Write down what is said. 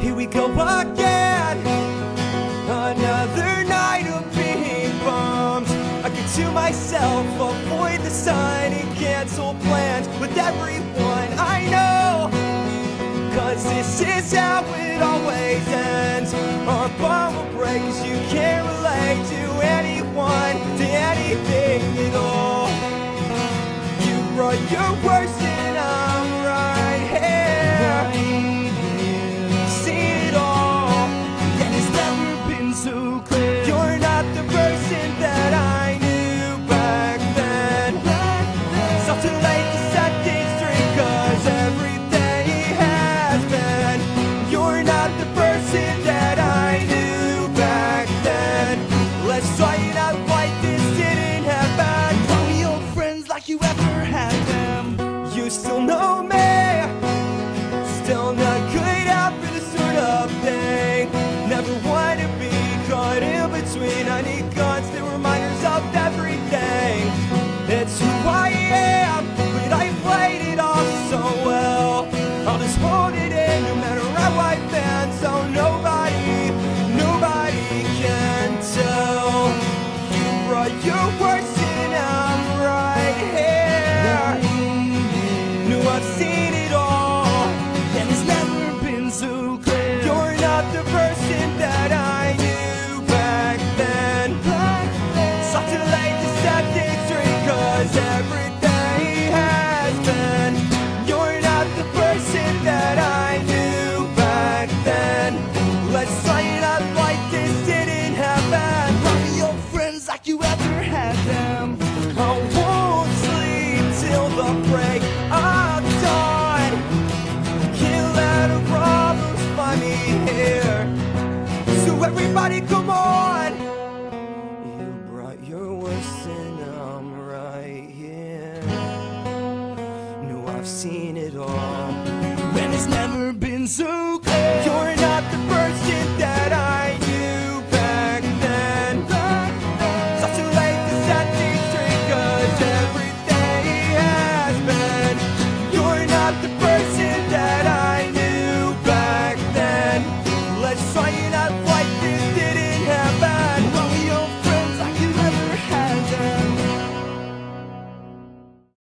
Here we go again, another night of being bummed. I could to myself avoid the sun and cancel plans with everyone I know, cause this is how it always ends. Our bond will break cause you can't relate to anyone, to anything at all. You brought your worst and I'm right here. Still know me, still not good out for this sort of thing. Never want to be caught in between. I need constant reminders of everything. It's who I am, but I played it all so well. I'll just hold it in no matter how I feel, so nobody can tell. You brought your worst and I'm right here. I've seen it all, and it's never been so clear. You're not the person that I knew back then. It's not too late to step this drink, cause everything has been. You're not the person that I knew back then. Let's try it out like this didn't happen. Love your friends like you ever had them. I won't sleep till the break of dawn. Can't let our problems find me here. So everybody come on. You brought your worst and I'm right here. No, I've seen it all. When it's never been so